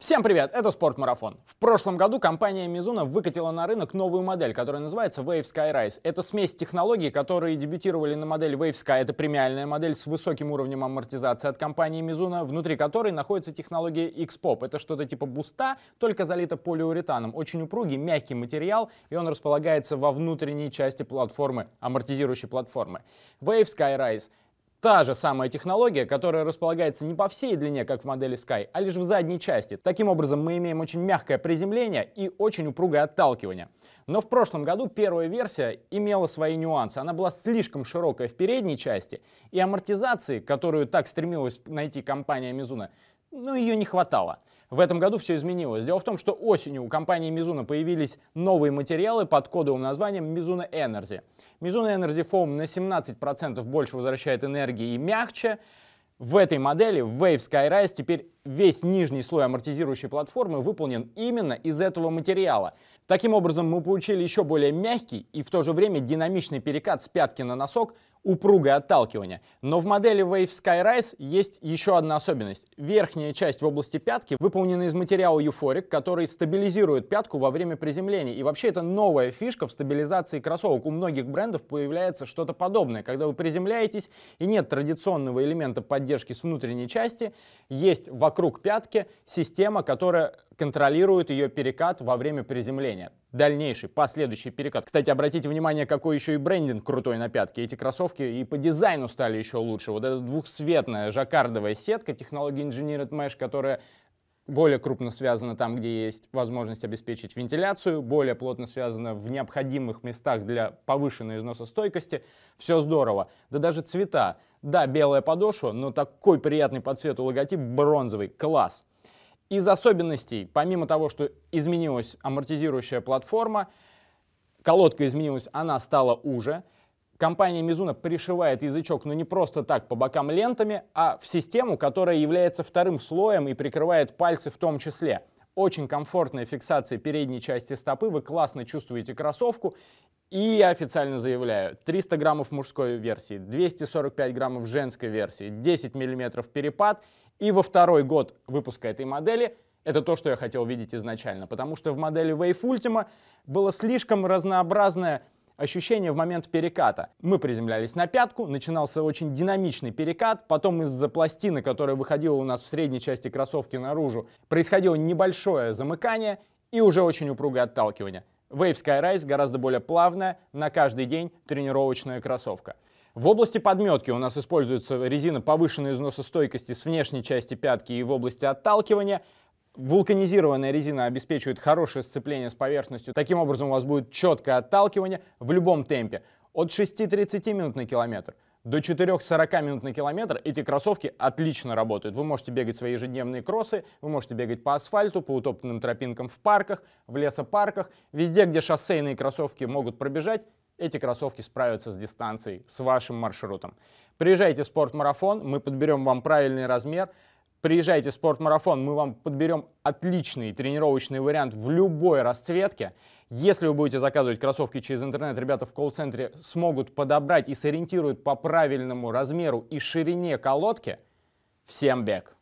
Всем привет, это Спорт-Марафон. В прошлом году компания Mizuno выкатила на рынок новую модель, которая называется Wave Sky. Это смесь технологий, которые дебютировали на модели Wave Sky. Это премиальная модель с высоким уровнем амортизации от компании Mizuno, внутри которой находится технология X-POP. Это что-то типа буста, только залито полиуретаном. Очень упругий, мягкий материал, и он располагается во внутренней части платформы, амортизирующей платформы. Wave Sky. Та же самая технология, которая располагается не по всей длине, как в модели Sky, а лишь в задней части. Таким образом, мы имеем очень мягкое приземление и очень упругое отталкивание. Но в прошлом году первая версия имела свои нюансы. Она была слишком широкая в передней части, и амортизации, которую так стремилась найти компания Mizuno, ее не хватало. В этом году все изменилось. Дело в том, что осенью у компании Mizuno появились новые материалы под кодовым названием Mizuno Energy. Mizuno Energy Foam на 17% больше возвращает энергии и мягче. В этой модели Wave Skyrise теперь весь нижний слой амортизирующей платформы выполнен именно из этого материала. Таким образом, мы получили еще более мягкий и в то же время динамичный перекат с пятки на носок, упругое отталкивание. Но в модели Wave Skyrise есть еще одна особенность. Верхняя часть в области пятки выполнена из материала Euphoric, который стабилизирует пятку во время приземления. И вообще это новая фишка в стабилизации кроссовок. У многих брендов появляется что-то подобное. Когда вы приземляетесь и нет традиционного элемента поддержки с внутренней части, есть вокруг пятки система, которая контролирует ее перекат во время приземления. Дальнейший, последующий перекат. Кстати, обратите внимание, какой еще и брендинг крутой на пятке. Эти кроссовки и по дизайну стали еще лучше. Вот эта двухцветная жаккардовая сетка технологии engineered mesh, которая более крупно связана там, где есть возможность обеспечить вентиляцию, более плотно связана в необходимых местах для повышенной износостойкости. Все здорово. Да даже цвета. Да, белая подошва, но такой приятный по цвету логотип бронзовый. Класс! Из особенностей, помимо того, что изменилась амортизирующая платформа, колодка изменилась, она стала уже. Компания Mizuno пришивает язычок, но не просто так по бокам лентами, а в систему, которая является вторым слоем и прикрывает пальцы в том числе. Очень комфортная фиксация передней части стопы, вы классно чувствуете кроссовку. И я официально заявляю, 300 граммов мужской версии, 245 граммов женской версии, 10 миллиметров перепад. И во второй год выпуска этой модели это то, что я хотел видеть изначально, потому что в модели Wave Ultima было слишком разнообразное ощущение в момент переката. Мы приземлялись на пятку, начинался очень динамичный перекат, потом из-за пластины, которая выходила у нас в средней части кроссовки наружу, происходило небольшое замыкание и уже очень упругое отталкивание. Wave Skyrise гораздо более плавная, на каждый день тренировочная кроссовка. В области подметки у нас используется резина повышенной износостойкости с внешней части пятки и в области отталкивания. Вулканизированная резина обеспечивает хорошее сцепление с поверхностью. Таким образом у вас будет четкое отталкивание в любом темпе. От 6-30 минут на километр до 4-40 минут на километр эти кроссовки отлично работают. Вы можете бегать свои ежедневные кроссы, вы можете бегать по асфальту, по утоптанным тропинкам в парках, в лесопарках. Везде, где шоссейные кроссовки могут пробежать, эти кроссовки справятся с дистанцией, с вашим маршрутом. Приезжайте в Спорт-Марафон, мы подберем вам правильный размер. Приезжайте в Спорт-Марафон, мы вам подберем отличный тренировочный вариант в любой расцветке. Если вы будете заказывать кроссовки через интернет, ребята в колл-центре смогут подобрать и сориентируют по правильному размеру и ширине колодки. Всем бег!